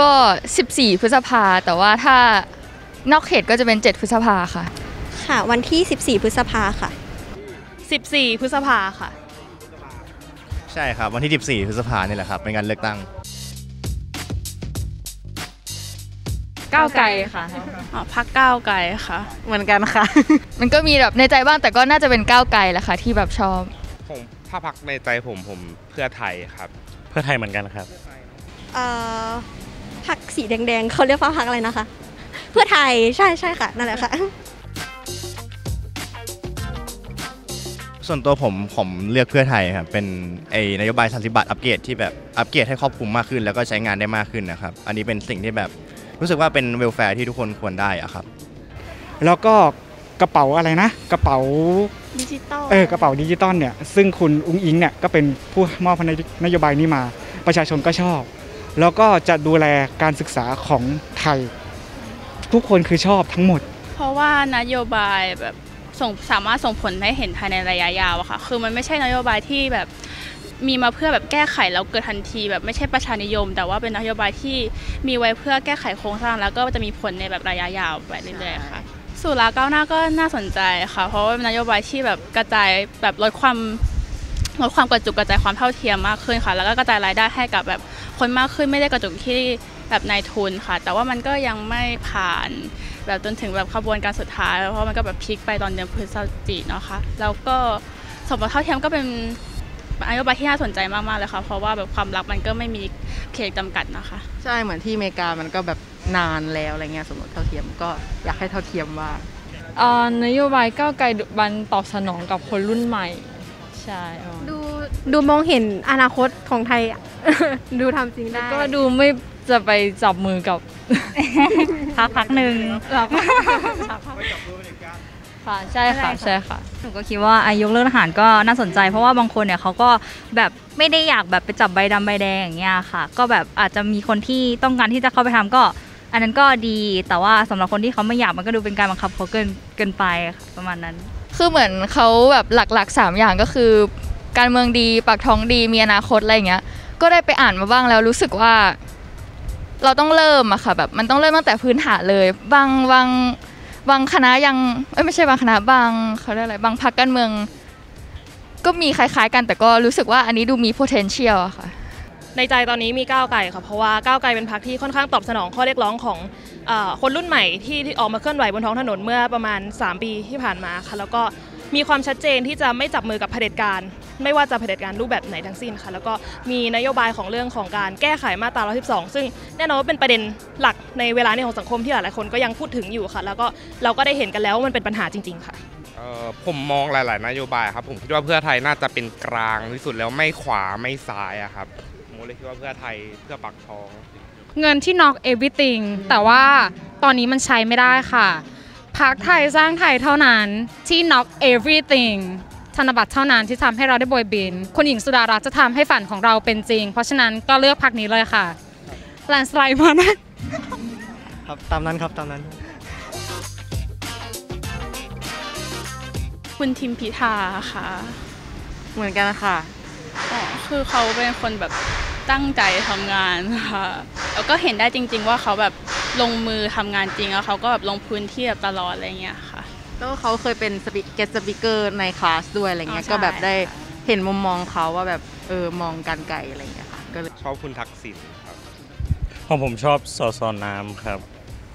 ก็14พฤษภาแต่ว่าถ้านอกเขตก็จะเป็น7พฤษภาค่ะค่ะวันที่14พฤษภาค่ะ14พฤษภาค่ะใช่ครับวันที่14พฤษภาเนี่ยแหละครับเป็นการเลือกตั้งก้าวไกลค่ะอ๋อพรรคก้าวไกลค่ะเหมือนกันค่ะมันก็มีแบบในใจบ้างแต่ก็น่าจะเป็นก้าวไกลแหละค่ะที่แบบชอบผมถ้าพรรคในใจผมเพื่อไทยครับเพื่อไทยเหมือนกันครับพรรคสีแดงๆเขาเรียกว่าพรรคอะไรนะคะเพื่อไทยใช่ค่ะนั่นแหละค่ะส่วนตัวผมเลือกเพื่อไทยครับเป็นนโยบาย30บาทอัปเกรดที่แบบอัปเกรดให้ครอบคลุมมากขึ้นแล้วก็ใช้งานได้มากขึ้นนะครับอันนี้เป็นสิ่งที่แบบรู้สึกว่าเป็นเวลแฟร์ที่ทุกคนควรได้อะครับแล้วก็กระเป๋าอะไรนะกระเป๋าดิจิตอลกระเป๋าดิจิตอลเนี่ยซึ่งคุณอุ๊งอิ๊งเนี่ยก็เป็นผู้มอบนโยบายนี้มาประชาชนก็ชอบแล้วก็จะดูแลการศึกษาของไทยทุกคนคือชอบทั้งหมดเพราะว่านโยบายแบบสามารถส่งผลให้เห็นภายในระยะยาวอะค่ะคือมันไม่ใช่นโยบายที่แบบมีมาเพื่อแบบแก้ไขแล้วเกิดทันทีแบบไม่ใช่ประชานิยมแต่ว่าเป็นนโยบายที่มีไว้เพื่อแก้ไขโครงสร้างแล้วก็จะมีผลในแบบระยะยาวไปเรื่อยๆค่ะสุราก้าวหน้าก็น่าสนใจค่ะเพราะว่านโยบายที่แบบกระจายแบบลดความกระจุกกระจายความเท่าเทียมมากขึ้นค่ะแล้วก็กระจายรายได้ให้กับแบบคนมากขึ้นไม่ได้กระจุกที่แบบนายทุนค่ะแต่ว่ามันก็ยังไม่ผ่านแบบจนถึงแบบขบวนการสุดท้ายเพราะมันก็แบบพลิกไปตอนเดือนพฤศจิกายนนะคะแล้วก็สมรสเท่าเทียมก็เป็นนโยบายที่น่าสนใจมากๆเลยค่ะเพราะว่าแบบความรักมันก็ไม่มีเขตจำกัดนะคะใช่เหมือนที่อเมริกามันก็แบบนานแล้วอะไรเงี้ยสมรสเท่าเทียมก็อยากให้เท่าเทียมว่านโยบายก้าวไกลบันตอบสนองกับคนรุ่นใหม่ใช่ดูมองเห็นอนาคตของไทยดูทำจริงได้ก็ดูไม่จะไปจับมือกับพักหนึ่งค่ะใช่ค่ะหนูก็คิดว่าอายุเลิกทหารก็น่าสนใจเพราะว่าบางคนเนี่ยเขาก็แบบไม่ได้อยากแบบไปจับใบดำใบแดงอย่างเงี้ยค่ะก็แบบอาจจะมีคนที่ต้องการที่จะเข้าไปทำก็อันนั้นก็ดีแต่ว่าสำหรับคนที่เขาไม่อยากมันก็ดูเป็นการบังคับเขาเกินไปประมาณนั้นคือเหมือนเขาแบบหลักๆ3อย่างก็คือการเมืองดีปากท้องดีมีอนาคตอะไรอย่างเงี้ยก็ได้ไปอ่านมาบ้างแล้วรู้สึกว่าเราต้องเริ่มอะค่ะแบบมันต้องเริ่มตั้งแต่พื้นฐานเลยบางคณะยังไม่ใช่บางคณะบางเขาเรียกอะไรบางพรรคการเมืองก็มีคล้ายๆกันแต่ก็รู้สึกว่าอันนี้ดูมี potential อะค่ะในใจตอนนี้มีก้าวไกลค่ะเพราะว่าก้าวไกลเป็นพรรคที่ค่อนข้างตอบสนองข้อเรียกร้องของคนรุ่นใหม่ที่ออกมาเคลื่อนไหวบนท้องถนนเมื่อประมาณ3ปีที่ผ่านมาค่ะแล้วก็มีความชัดเจนที่จะไม่จับมือกับเผด็จการไม่ว่าจะเผด็จการรูปแบบไหนทั้งสิ้นค่ะแล้วก็มีนโยบายของเรื่องของการแก้ไขมาตรา112ซึ่งแน่นอนว่าเป็นประเด็นหลักในเวลานี้ของสังคมที่หลายๆคนก็ยังพูดถึงอยู่ค่ะแล้วก็เราก็ได้เห็นกันแล้วว่ามันเป็นปัญหาจริงๆค่ะผมมองหลายๆนโยบายครับผมคิดว่าเพื่อไทยน่าจะเป็นกลางที่สุดแล้วไม่ขวาไม่ซ้ายอะครับผมเลยคิดว่าเพื่อไทยเพื่อปากท้องเงินที่นอก everything แต่ว่าตอนนี้มันใช้ไม่ได้ค่ะพรรคไทยสร้างไทยเท่านั้นที่ knock everything ธนบัตรเท่านั้นที่ทำให้เราได้โบยบินคุณหญิงสุดารัตน์จะทำให้ฝันของเราเป็นจริงเพราะฉะนั้นก็เลือกพรรคนี้เลยค่ะแลนสไลด์มานะครับตามนั้นครับตามนั้นคุณทิมพิธาค่ะเหมือนกันค่ะคือเขาเป็นคนแบบตั้งใจทำงานค่ะแล้วก็เห็นได้จริงๆว่าเขาแบบลงมือทำงานจริงแล้วเขาก็แบบลงพื้นที่แบบตลอดอะไรเงี้ยค่ะแล้วเขาเคยเป็นguest speaker ในคลาสด้วยอะไรเงี้ยก็แบบได้เห็นมุมมองเขาว่าแบบมองการไกลอะไรเงี้ยค่ะก็ชอบคุณทักษิณครับผมชอบสส.น้ำครับ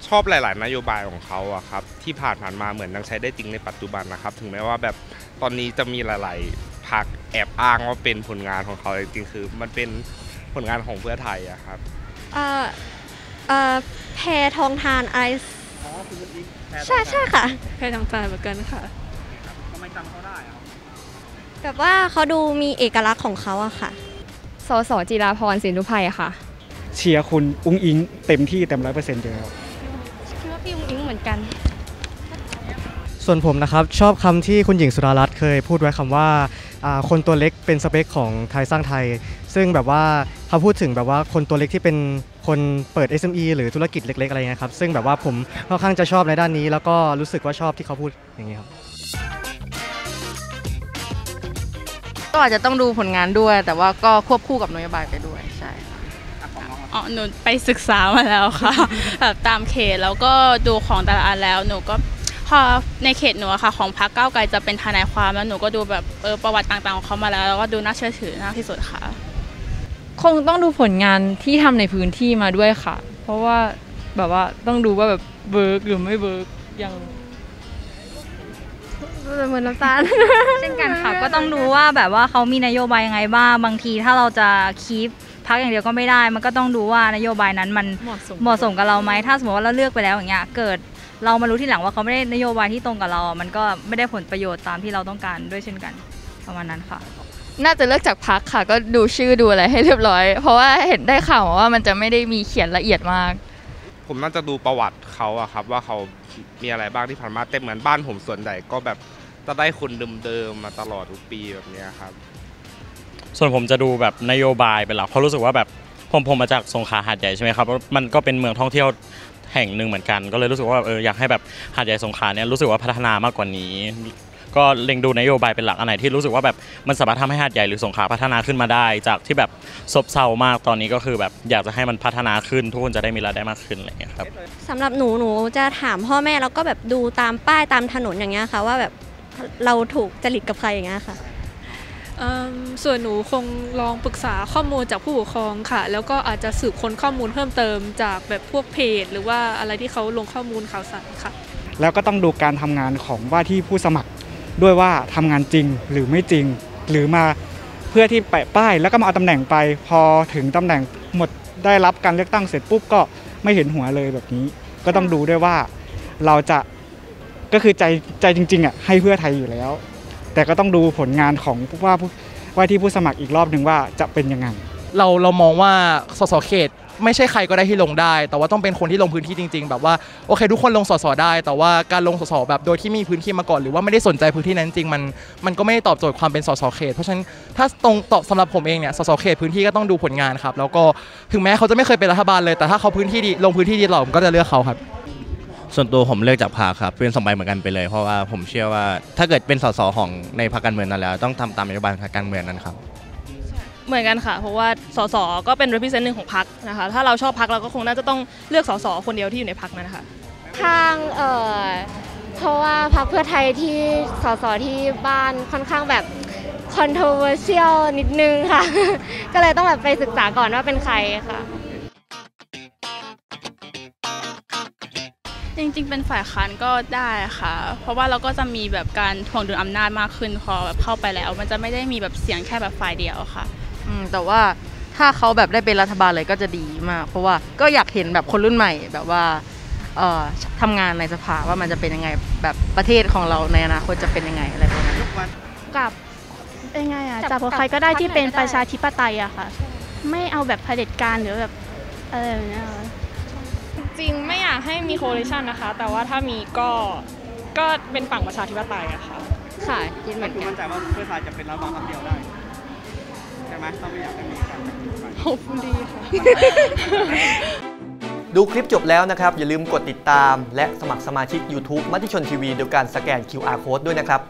ชอบหลายๆนโยบายของเขาอะครับที่ผ่านมาเหมือนยังใช้ได้จริงในปัจจุบันนะครับถึงแม้ว่าแบบตอนนี้จะมีหลายๆพรรคแอบอ้างว่าเป็นผลงานของเขาจริงๆคือมันเป็นผลงานของเพื่อไทยอะครับแพทองทานไอซ์ใช่ค่ะแพทองทานเหมือนกันค่ะทำไมจำเขาได้แบบว่าเขาดูมีเอกลักษณ์ของเขาอะค่ะสส.จิราพรสินธุไพค่ะเชียร์คุณอุ๊งอิ๊งเต็มที่เต็ม 100% อยู่แล้วคิดว่าพี่อุ๊งอิ๊งเหมือนกันส่วนผมนะครับชอบคำที่คุณหญิงสุดารัตน์เคยพูดไว้คำว่าคนตัวเล็กเป็นสเปคของไทยสร้างไทยซึ่งแบบว่าเขาพูดถึงแบบว่าคนตัวเล็กที่เป็นคนเปิด SME หรือธุรกิจเล็กๆอะไรเงี้ยครับซึ่งแบบว่าผมค่อนข้างจะชอบในด้านนี้แล้วก็รู้สึกว่าชอบที่เขาพูดอย่างนี้ครับก็อาจจะต้องดูผลงานด้วยแต่ว่าก็ควบคู่กับนโยบายไปด้วยใช่ค่ะ หนูไปศึกษามาแล้วค่ะแบบตามเขตแล้วก็ดูของแต่ละอันแล้วหนูก็พอในเขตหนูค่ะของพรรคก้าวไกลจะเป็นทนายความแล้วหนูก็ดูแบบประวัติต่างๆของเขามาแล้วแล้วก็ดูน่าเชื่อถือมากที่สุดค่ะคงต้องดูผลงานที่ทำในพื้นที่มาด้วยค่ะเพราะว่าแบบว่าต้องดูว่าแบบเบิร์กหรือไม่เบิร์กอย่างเหมือนน้ำตาลเช่นกันค่ะก็ต้องดูว่าแบบว่าเขามีนโยบายยังไงบ้างบางทีถ้าเราจะคีปพรรคอย่างเดียวก็ไม่ได้มันก็ต้องดูว่านโยบายนั้นมันเหมาะสมกับเราไหมถ้าสมมติว่าเราเลือกไปแล้วอย่างเงี้ยเกิดเรามารู้ทีหลังว่าเขาไม่ได้นโยบายที่ตรงกับเรามันก็ไม่ได้ผลประโยชน์ตามที่เราต้องการด้วยเช่นกันประมาณนั้นค่ะน่าจะเลือกจากพรรคค่ะก็ดูชื่อดูอะไรให้เรียบร้อยเพราะว่าเห็นได้ข่าวว่ามันจะไม่ได้มีเขียนละเอียดมากผมน่าจะดูประวัติเขาอะครับว่าเขามีอะไรบ้างที่ผ่านมาเต็มเหมือนบ้านผมส่วนใหญ่ก็แบบจะได้คนเดิมๆมาตลอดทุกปีแบบนี้ครับส่วนผมจะดูแบบนโยบายเป็นหลักเพราะรู้สึกว่าแบบผมมาจากสงขลาหาดใหญ่ใช่ไหมครับมันก็เป็นเมืองท่องเที่ยวแห่งหนึ่งเหมือนกันก็เลยรู้สึกว่าอยากให้แบบหาดใหญ่สงขลาเนี่ยรู้สึกว่าพัฒนามากกว่านี้ก็เล็งดูนโยบายเป็นหลักอันไหนที่รู้สึกว่าแบบมันสามารถทำให้หาดใหญ่หรือสงขลาพัฒนาขึ้นมาได้จากที่แบบซบเซามากตอนนี้ก็คือแบบอยากจะให้มันพัฒนาขึ้นทุกคนจะได้มีรายได้มากขึ้นอะไรอย่างเงี้ยครับสำหรับหนูจะถามพ่อแม่แล้วก็แบบดูตามป้ายตามถนนอย่างเงี้ยค่ะว่าแบบเราถูกจริตกับใครอย่างเงี้ยค่ะส่วนหนูคงลองปรึกษาข้อมูลจากผู้ปกครองค่ะแล้วก็อาจจะสืบค้นข้อมูลเพิ่มเติมจากแบบพวกเพจหรือว่าอะไรที่เขาลงข้อมูลข่าวสารค่ะแล้วก็ต้องดูการทำงานของว่าที่ผู้สมัครด้วยว่าทำงานจริงหรือไม่จริงหรือมาเพื่อที่แปะป้ายแล้วก็มาเอาตำแหน่งไปพอถึงตำแหน่งหมดได้รับการเลือกตั้งเสร็จปุ๊บก็ไม่เห็นหัวเลยแบบนี้ก็ต้องดูด้วยว่าเราจะก็คือใจจริงๆอ่ะให้เพื่อไทยอยู่แล้วแต่ก็ต้องดูผลงานของว่าที่ผู้สมัครอีกรอบหนึ่งว่าจะเป็นยังไงเรามองว่าสสเขตไม่ใช่ใครก็ได้ที่ลงได้แต่ว่าต้องเป็นคนที่ลงพื้นที่จริงๆแบบว่าโอเคทุกคนลงสสได้แต่ว่าการลงสสแบบโดยที่มีพื้นที่มาก่อนหรือว่าไม่ได้สนใจพื้นที่นั้นจริงมันก็ไม่ได้ตอบโจทย์ความเป็นสสเขตเพราะฉะนั้นถ้าตรงตอบสำหรับผมเองเนี่ยสสเขตพื้นที่ก็ต้องดูผลงานครับแล้วก็ถึงแม้เขาจะไม่เคยเป็นรัฐบาลเลยแต่ถ้าเขาพื้นที่ดีลงพื้นที่ดีเราก็จะเลือกเขาครับส่วนตัวผมเลือกจากพรรคครับเป็นสองใบเหมือนกันไปเลยเพราะว่าผมเชื่อว่าถ้าเกิดเป็นสสของในพรรคการเมืองนั้นแล้วต้องทำตามนโยบายทางการเมืองนั้นครับเหมือนกันค่ะเพราะว่าสสก็เป็น represent หนึ่งของพรรคนะคะถ้าเราชอบพรรคเราก็คงน่าจะต้องเลือกสสคนเดียวที่อยู่ในพรรคนั้นค่ะทางเพราะว่าพรรคเพื่อไทยที่สสที่บ้านค่อนข้างแบบ controversial นิดนึงค่ะก็เลยต้องแบบไปศึกษาก่อนว่าเป็นใครค่ะจริงๆเป็นฝ่ายค้านก็ได้ค่ะเพราะว่าเราก็จะมีแบบการถ่วงดุลอำนาจมากขึ้นพอแบบเข้าไปแล้วมันจะไม่ได้มีแบบเสียงแค่แบบฝ่ายเดียวค่ะแต่ว่าถ้าเขาแบบได้เป็นรัฐบาลเลยก็จะดีมากเพราะว่าก็อยากเห็นแบบคนรุ่นใหม่แบบว่าทำงานในสภาว่ามันจะเป็นยังไงแบบประเทศของเราในอนาคตจะเป็นยังไงอะไรประมาณนั้นกับเป็นไงอ่ะจับใครก็ได้ที่เป็นประชาธิปไตยอะค่ะไม่เอาแบบเผด็จการหรือแบบอะไรอย่างเงี้ยจริงไม่อยากให้มี coalition นะคะแต่ว่าถ้ามีก็เป็นฝั่งประชาธิปไตยอะค่ะค่ะคิดเหมือนกันมั่นใจว่าเพื่อไทยจะเป็นรัฐบาลคนเดียวได้ใช่ไหมต้องไม่อยากให้มีการขอบคุณดีค่ะดูคลิปจบแล้วนะครับอย่าลืมกดติดตามและสมัครสมาชิก YouTube มติชนทีวีโดยการสแกน QR Code ด้วยนะครับ